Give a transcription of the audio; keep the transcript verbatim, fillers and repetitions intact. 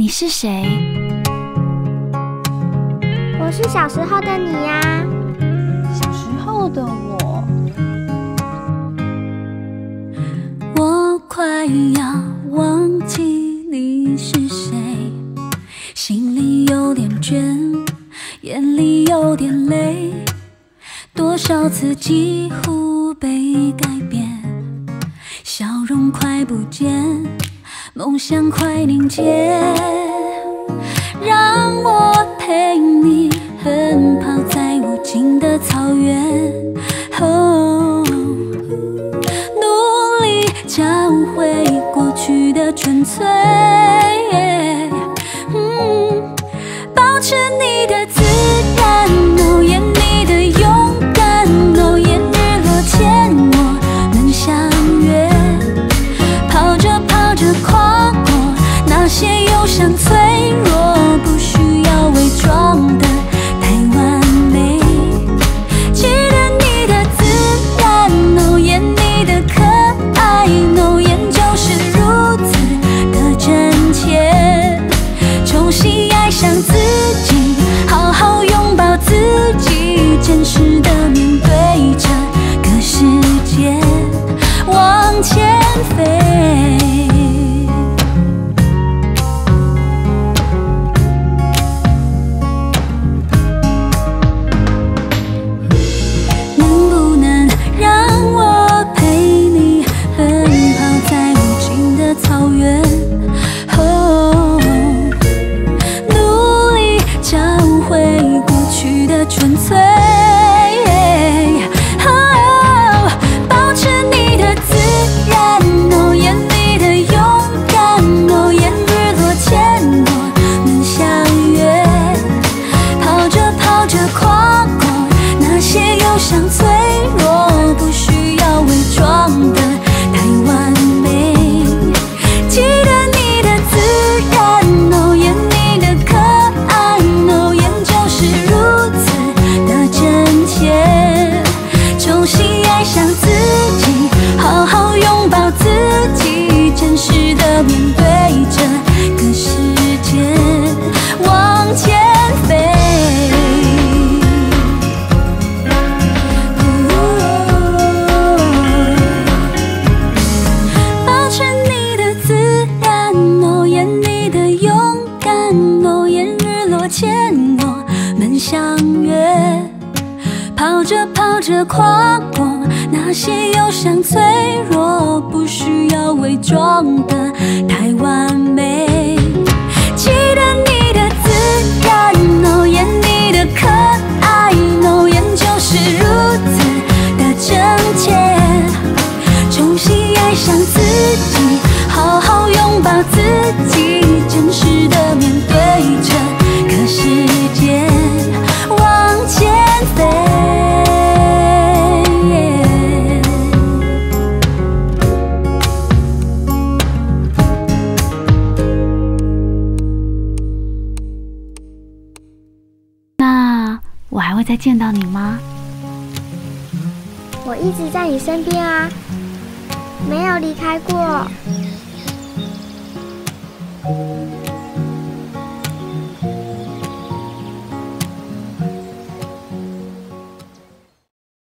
你是谁？我是小时候的你呀、啊。小时候的我，我快要忘记你是谁，心里有点倦，眼里有点累，多少次几乎被改变，笑容快不见。 梦想快凝结，让我陪你奔跑在无尽的草原。哦，努力找回过去的纯粹，嗯，保持你的自然，哦，演你的勇敢，哦，演日落前我们相约，跑着跑着快。 那些忧伤脆弱，不需要伪装的太完美。记得你的自然，哦，演你的可爱，哦，演就是如此的真切。重新爱上自己，好好拥抱自己，真实的面对这个世界，往前飞。 见到你吗？我一直在你身边啊，没有离开过。